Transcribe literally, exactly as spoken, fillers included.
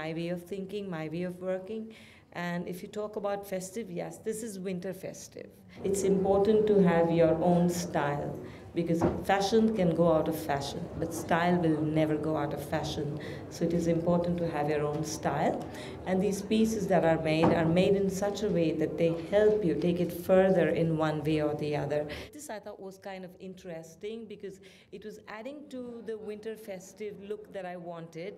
my way of thinking, my way of working. And if you talk about festive, yes, this is winter festive. It's important to have your own style, because fashion can go out of fashion, but style will never go out of fashion. So it is important to have your own style. And these pieces that are made are made in such a way that they help you take it further in one way or the other. This I thought was kind of interesting because it was adding to the winter festive look that I wanted.